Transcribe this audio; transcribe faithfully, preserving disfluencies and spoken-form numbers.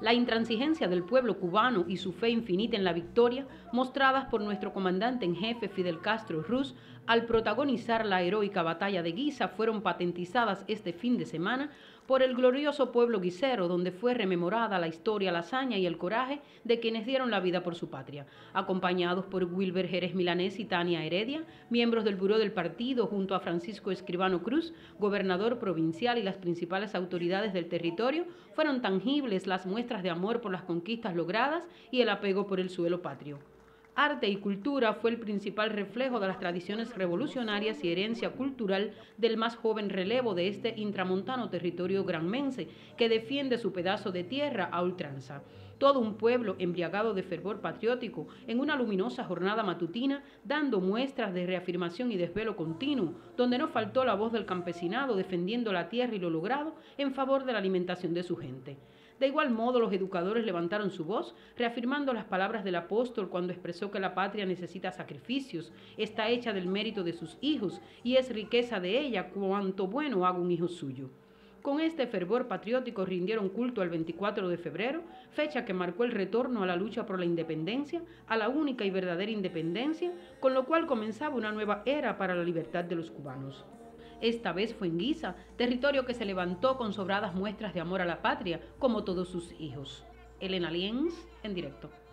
La intransigencia del pueblo cubano y su fe infinita en la victoria, mostradas por nuestro comandante en jefe Fidel Castro Ruz al protagonizar la heroica batalla de Guisa, fueron patentizadas este fin de semana por el glorioso pueblo guisero, donde fue rememorada la historia, la hazaña y el coraje de quienes dieron la vida por su patria. Acompañados por Wilber Jerez Milanés y Tania Heredia, miembros del Buró del Partido, junto a Francisco Escribano Cruz, gobernador provincial, y las principales autoridades del territorio, fueron tangibles las muestras de amor por las conquistas logradas y el apego por el suelo patrio. Arte y cultura fue el principal reflejo de las tradiciones revolucionarias y herencia cultural del más joven relevo de este intramontano territorio granmense, que defiende su pedazo de tierra a ultranza. Todo un pueblo embriagado de fervor patriótico, en una luminosa jornada matutina, dando muestras de reafirmación y desvelo continuo, donde no faltó la voz del campesinado defendiendo la tierra y lo logrado en favor de la alimentación de su gente. De igual modo, los educadores levantaron su voz, reafirmando las palabras del apóstol cuando expresó que la patria necesita sacrificios, está hecha del mérito de sus hijos y es riqueza de ella cuanto bueno haga un hijo suyo. Con este fervor patriótico rindieron culto al veinticuatro de febrero, fecha que marcó el retorno a la lucha por la independencia, a la única y verdadera independencia, con lo cual comenzaba una nueva era para la libertad de los cubanos. Esta vez fue en Guisa, territorio que se levantó con sobradas muestras de amor a la patria, como todos sus hijos. Elena Liens, en directo.